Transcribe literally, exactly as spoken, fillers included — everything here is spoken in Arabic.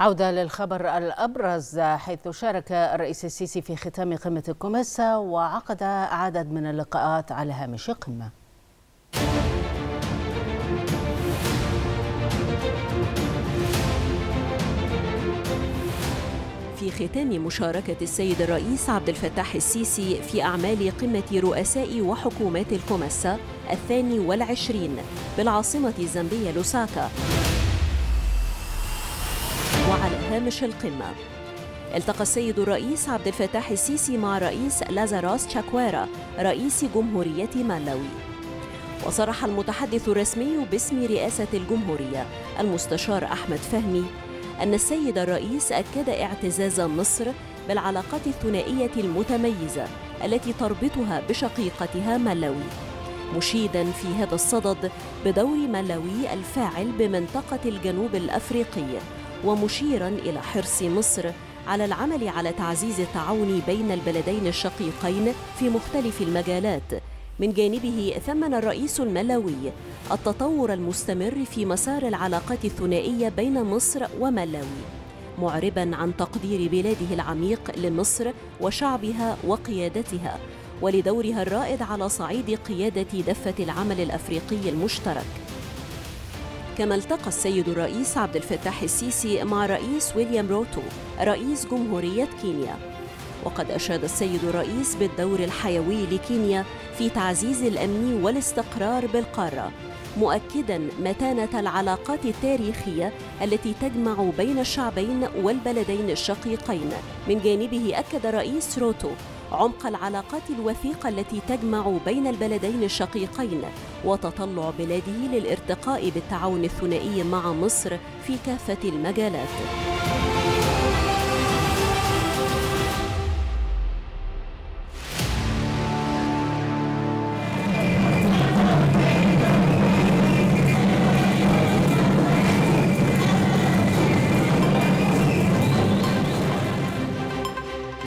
عودة للخبر الأبرز، حيث شارك الرئيس السيسي في ختام قمة الكوميسا وعقد عدد من اللقاءات على هامش القمة. في ختام مشاركة السيد الرئيس عبد الفتاح السيسي في أعمال قمة رؤساء وحكومات الكوميسا الثاني والعشرين بالعاصمة الزامبية لوساكا، وعلى هامش القمة التقى السيد الرئيس عبد الفتاح السيسي مع رئيس لازاراس تشاكوارا رئيس جمهورية مالاوي. وصرح المتحدث الرسمي باسم رئاسة الجمهورية المستشار أحمد فهمي أن السيد الرئيس أكد اعتزاز مصر بالعلاقات الثنائية المتميزة التي تربطها بشقيقتها مالاوي، مشيدا في هذا الصدد بدور مالاوي الفاعل بمنطقة الجنوب الأفريقي، ومشيرا إلى حرص مصر على العمل على تعزيز التعاون بين البلدين الشقيقين في مختلف المجالات. من جانبه ثمن الرئيس الملاوي التطور المستمر في مسار العلاقات الثنائية بين مصر ومالاوي، معربا عن تقدير بلاده العميق لمصر وشعبها وقيادتها ولدورها الرائد على صعيد قيادة دفة العمل الأفريقي المشترك. كما التقى السيد الرئيس عبد الفتاح السيسي مع رئيس ويليام روتو رئيس جمهورية كينيا، وقد أشاد السيد الرئيس بالدور الحيوي لكينيا في تعزيز الأمن والاستقرار بالقارة، مؤكدا متانة العلاقات التاريخية التي تجمع بين الشعبين والبلدين الشقيقين. من جانبه أكد رئيس روتو عمق العلاقات الوثيقة التي تجمع بين البلدين الشقيقين وتطلع بلاده للارتقاء بالتعاون الثنائي مع مصر في كافة المجالات.